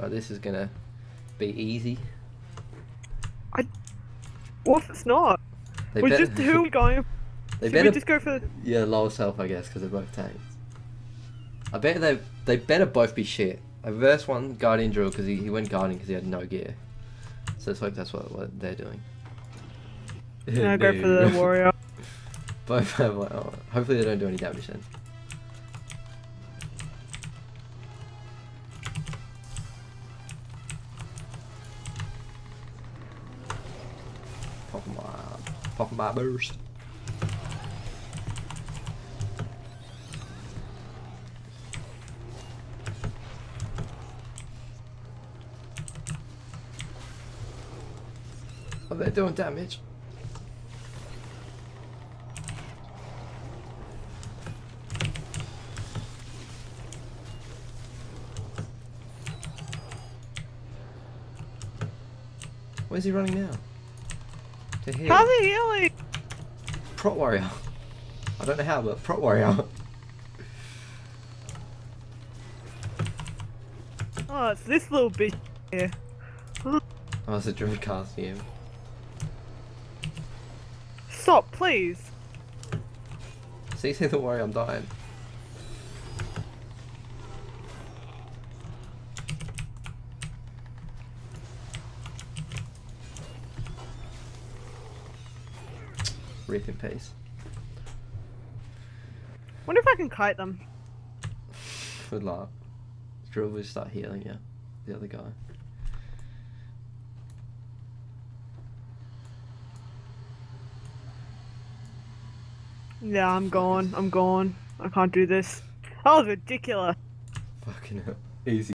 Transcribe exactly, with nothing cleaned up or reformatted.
Oh, this is gonna be easy. I. What if it's not? They We're just who we going? They better we just go for the... yeah, lower self, I guess, because they're both tanks. I bet they they better both be shit. I reversed one guardian drill because he, he went guardian because he had no gear. So it's like that's what what they're doing. Can I go for the warrior? Both have like, oh, hopefully they don't do any damage then. Pop them up. Pop them up, burst. Oh, they're doing damage. Where's he running now? To heal. How's he healing? Prot warrior. I don't know how, but prot warrior. Oh, it's this little bitch here. Oh, it's a druid casting him. Stop, please. C C the warrior, I'm dying. Rip in peace. Wonder if I can kite them. Good luck. Drill will start healing you. Yeah. The other guy. Yeah, I'm gone. I'm gone. I can't do this. That was ridiculous. Fucking hell. Easy.